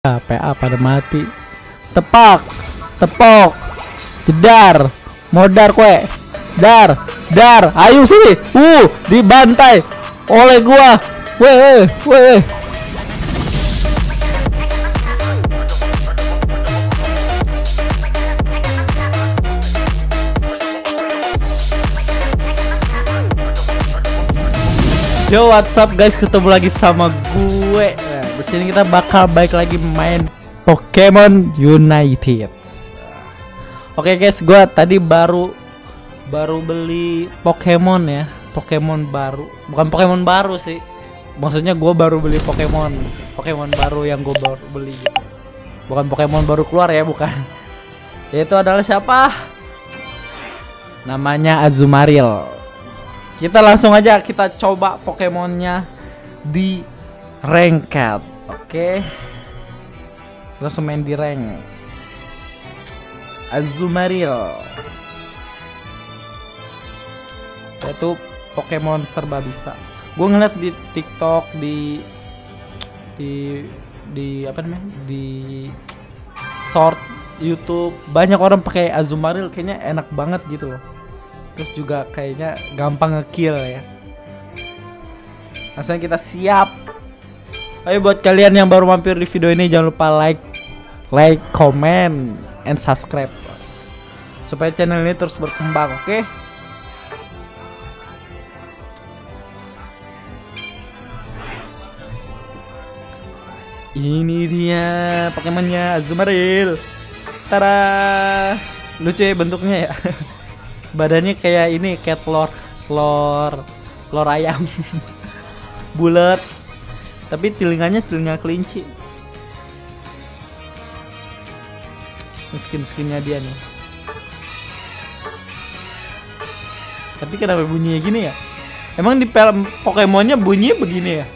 PA pada mati. Tepak, tepok, jedar, modar kue, dar, ayo sini, dibantai oleh gua, weh. Yo, what's up guys, ketemu lagi sama gue. Di sini kita bakal balik lagi main Pokemon United. Oke guys, gue tadi baru beli Pokemon ya, Pokemon baru. Bukan Pokemon baru sih, maksudnya gue baru beli Pokemon baru yang gue baru beli. Bukan Pokemon baru keluar ya, bukan. Itu adalah siapa? Namanya Azumarill. Kita langsung aja kita coba Pokemonnya di Ranked. Oke, langsung main di rank Azumarill. Itu Pokemon serba bisa. Gue ngeliat di TikTok, di apa namanya, di short YouTube, banyak orang pakai Azumarill, kayaknya enak banget gitu loh. Terus juga kayaknya gampang ngekill ya. Langsung kita siap. Ayo buat kalian yang baru mampir di video ini, jangan lupa like, comment, and subscribe supaya channel ini terus berkembang, oke? Ini dia Pokemonnya Azumarill. Tada! Lucu ya bentuknya ya. Badannya kayak ini, kayak telur ayam. Bulat. Tapi telinganya telinga kelinci. Skin-skinnya dia nih. Tapi kenapa bunyinya gini ya? Emang di film Pokemonnya bunyi begini ya?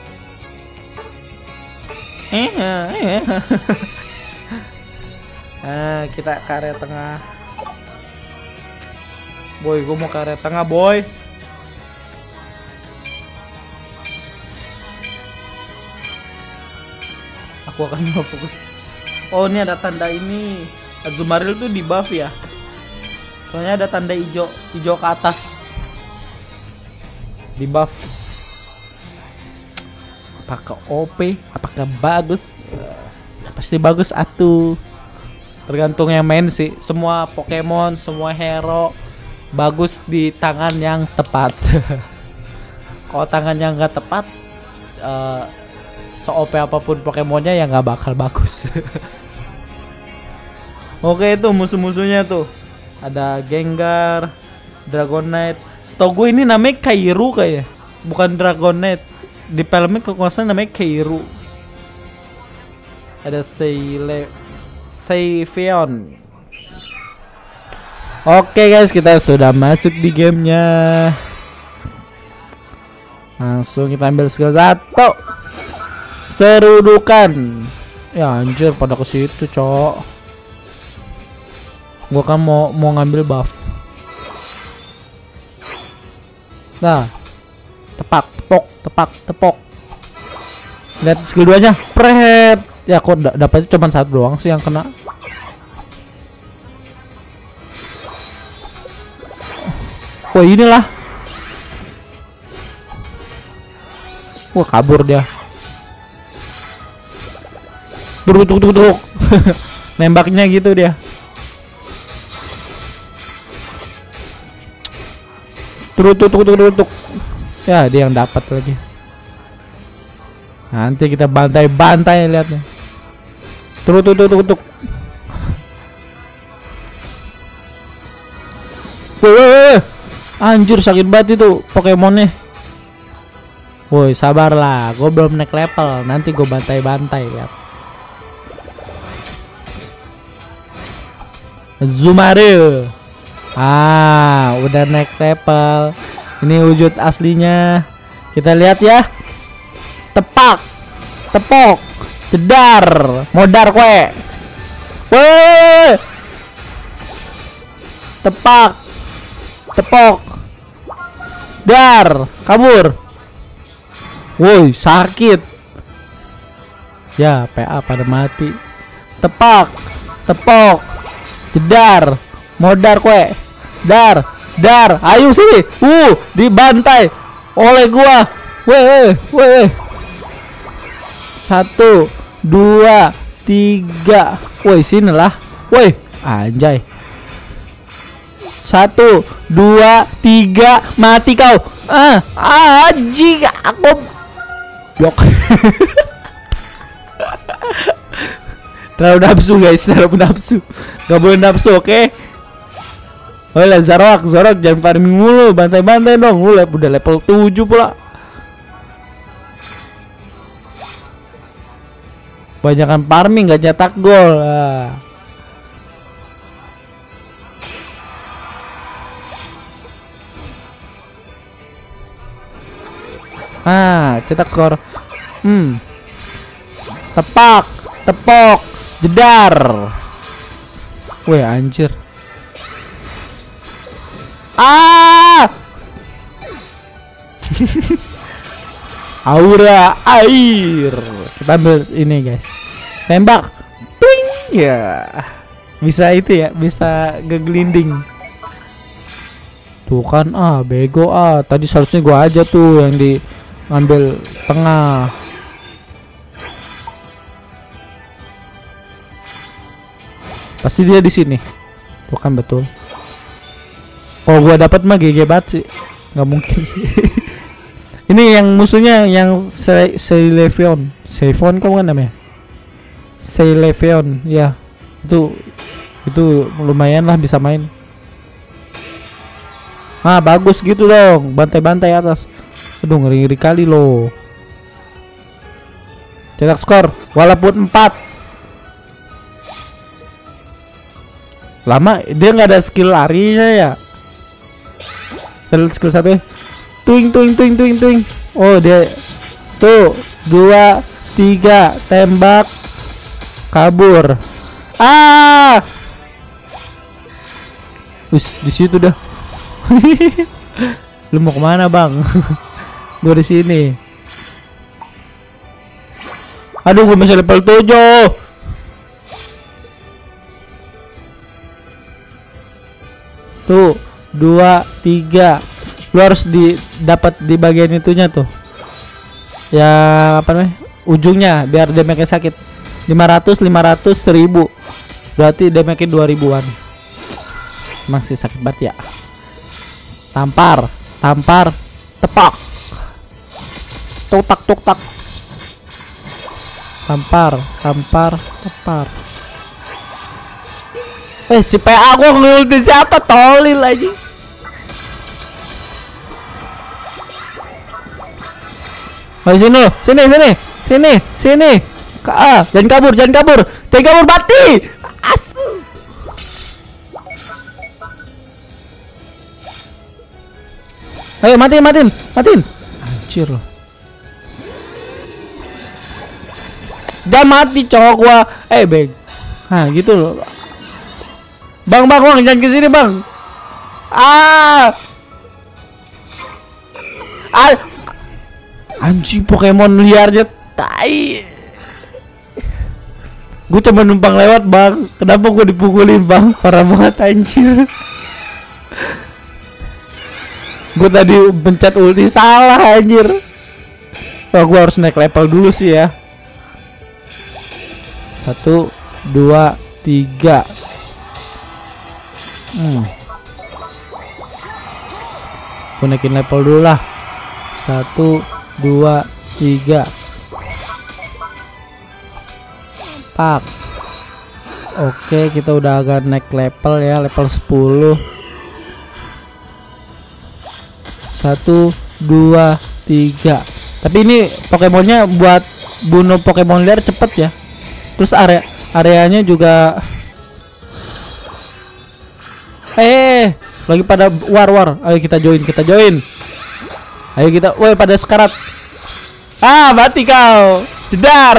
Nah, kita ke area tengah. Boy, gue mau ke area tengah, boy. Aku akan fokus. Oh, ini ada tanda ini. Azumarill tuh di buff ya. Soalnya ada tanda hijau ke atas. Di buff. Apakah OP? Apakah bagus? Pasti bagus atuh. Tergantung yang main sih. Semua Pokemon, semua hero bagus di tangan yang tepat. Kalau tangan yang nggak tepat, se-OP apapun Pokemonnya ya nggak bakal bagus. Oke, itu musuh-musuhnya tuh. Ada Gengar, Dragonite. Setahu gue ini namanya Kairu kayaknya. Bukan Dragonite. Di filmnya kekuasaan namanya Kairu. Ada Sylveon. Oke guys, kita sudah masuk di gamenya. Langsung kita ambil skill 1. Serudukan. Ya anjir, pada ke situ, cok. Gua kan mau ngambil buff. Nah. Tepak, tepok, tepak, tepok. Lihat skill 2-nya. Pret. Ya kok dapatnya cuma satu doang sih yang kena. Wah, inilah. Wah, kabur dia. Duruk. Nembaknya gitu dia. Duruk. Ya, dia yang dapat lagi. Nanti kita bantai-bantai lihatnya. Duruk. Anjir, sakit banget itu Pokemonnya. Woi, sabarlah, gue belum naik level. Nanti gue bantai-bantai ya. Azumarill, udah naik level. Ini wujud aslinya. Kita lihat ya. Tepak, tepok, jedar, modar kue. Woi, tepak, tepok, dar, kabur. Woi, sakit. Ya, PA pada mati. Tepak, tepok, jedar, modar kue, dar, dar. Ayo sini, dibantai oleh gua. Weh. 1, 2, 3. Woi, sinilah. Woi, anjay. 1, 2, 3. Mati kau. Anjing, aku blok. Terlalu nafsu guys, terlalu nafsu. Gak boleh nafsu, oke? Oleh Zorok, jangan farming mulu, bantai-bantai dong. Udah level 7 pula. Banyakan farming gak nyetak gol. Cetak skor. Tepak, tepok, jedar. Weh, anjir. Aura air. Kita ambil ini, guys. Tembak. Twing. Ya. Bisa itu ya, bisa ngeglinding. Tuh kan bego tadi seharusnya gua aja tuh yang diambil tengah. Pasti dia di sini. Tuh kan betul. Kalau gua dapat mah GG banget sih. Nggak mungkin sih. Ini yang musuhnya yang Sylveon. Sylveon kok kan namanya? Sylveon ya. Itu lumayan lah bisa main. Bagus gitu dong. Bantai-bantai atas. Aduh, ngeri-ngeri kali loh. Cetak skor walaupun 4. Lama dia nggak ada skill larinya ya. Skill 1. Tuing. Oh, dia tuh 2, 3 tembak kabur. Wis di situ dah. Lu mau kemana bang? Gua di sini. Aduh, gua masih level 7. Tuh 2, 3. Lu harus dapat di bagian itunya tuh. Ya apa namanya? Ujungnya biar damage-nya sakit. 500, 1000. Berarti damage-nya 2000-an. Emang sih sakit banget ya. Tampar, tepak. Tok tak. Tampar, tepar. Si PA gua ngultin siapa? Tolil aja. Ayo sini. Jangan kabur. Jangan kabur, mati. Ayo matiin. Anjir loh. Jangan mati cowok gua. Bang. Gitu loh. Bang, jangan ke sini, Bang. Anjing Pokemon liarnya tai. Gue cuma numpang lewat, Bang. Kenapa gue dipukulin, Bang? Parah banget anjir. Gue tadi pencet ulti salah anjir. Wah, gue harus naik level dulu sih ya. 1, 2, 3. Aku naikin level dulu lah. 1, 2, 3. Pak. Oke, kita udah agak naik level ya. Level 10. 1, 2, 3. Tapi ini Pokemonnya buat bunuh Pokemon liar cepet ya. Terus areanya juga. Lagi pada war. Ayo kita join. Ayo kita, pada sekarat. Mati kau. Jedar.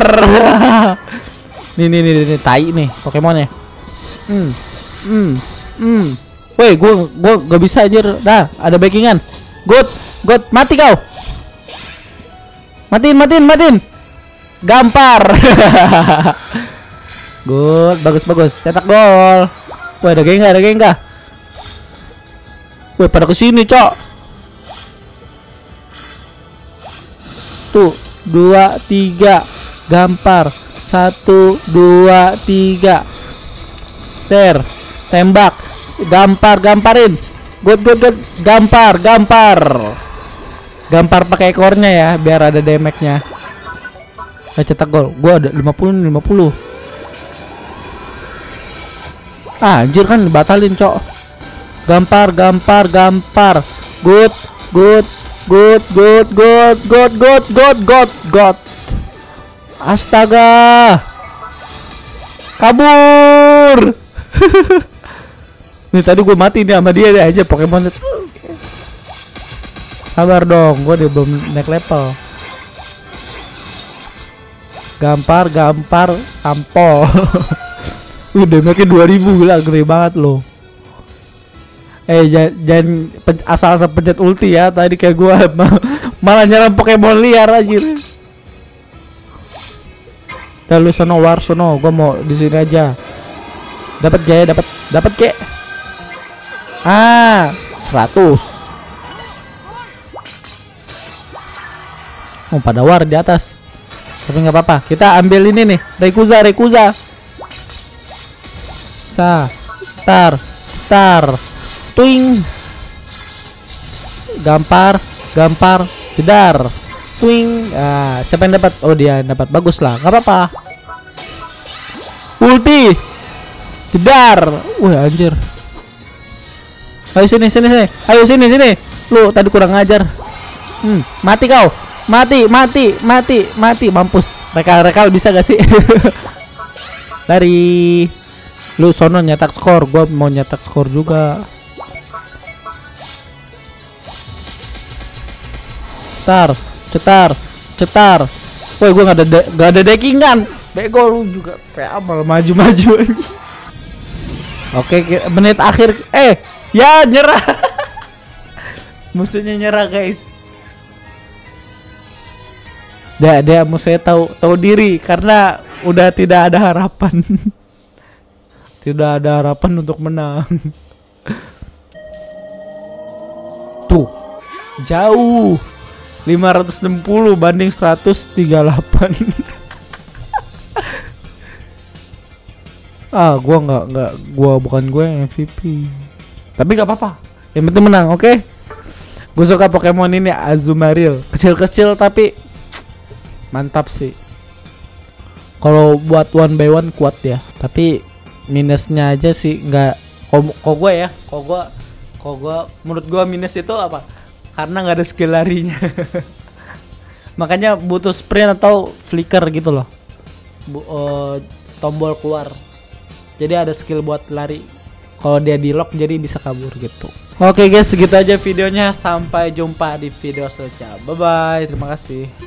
Nih, tai nih Pokemonnya. Gua gak bisa anjir. Dah, ada backingan. Good. Mati kau. Matiin. Gampar. Good, bagus-bagus. Cetak gol. Wah, ada Gengar, ada Gengar. Wah, pada kesini, cok. Tuh, 2, 3. Gampar. 1, 2, 3. Ter. Tembak. Gampar, gamparin. Good, good, good. Gampar, gampar. Gampar pakai ekornya ya, biar ada damage-nya. Saya cetak gol. Gua ada 50. Ah, anjir kan dibatalin, cok. Gampar, gampar, gampar. Good, good, good, good, good, good, good, good, good, good. Astaga. Kabur. Nih tadi gue mati nih sama dia aja Pokemon. Sabar dong, gue dia belum naik level. Gampar, gampar, tampol. Udah damage-nya 2000, gila, gede banget loh. Jangan asal-asal pencet ulti ya, tadi kayak gue malah nyerang Pokemon liar aja. Dah lu sono war sono, gue mau di sini aja. Dapat jaya, dapat kek. Ah, 100. Oh, pada war di atas. Tapi nggak apa-apa, kita ambil ini nih, Rayquaza. Tar. Twing. Gampar, jedar. Twing. Ah, siapa yang dapat? Oh, dia dapat. Bagus lah, nggak apa-apa. Ulti. Jedar. Wah, anjir. Ayo sini. Ayo sini. Lu tadi kurang ngajar. Mati kau. Mati, mampus. Rekal bisa gak sih? Lari. Lu sono nyetak skor, gua mau nyetak skor juga. Cetar. Woi, gua gak ada deckingan. Bego lu juga. Amal maju. Oke, menit akhir. Ya nyerah. Musuhnya nyerah, guys. Dia musuhnya tahu diri karena udah tidak ada harapan. Tidak ada harapan untuk menang. Tuh. Jauh. 560 banding 138. Gua nggak, bukan gue yang MVP. Tapi nggak apa-apa. Yang penting menang, oke? Gue suka Pokemon ini, Azumarill. Kecil-kecil tapi mantap sih. Kalau buat 1v1 kuat ya. Tapi minusnya aja sih nggak. Kok gue, menurut gue minus itu apa? Karena nggak ada skill larinya. Makanya butuh sprint atau flicker gitu loh. Tombol keluar. Jadi ada skill buat lari. Kalau dia di lock jadi bisa kabur gitu. Oke guys, segitu aja videonya. Sampai jumpa di video selanjutnya. Bye bye. Terima kasih.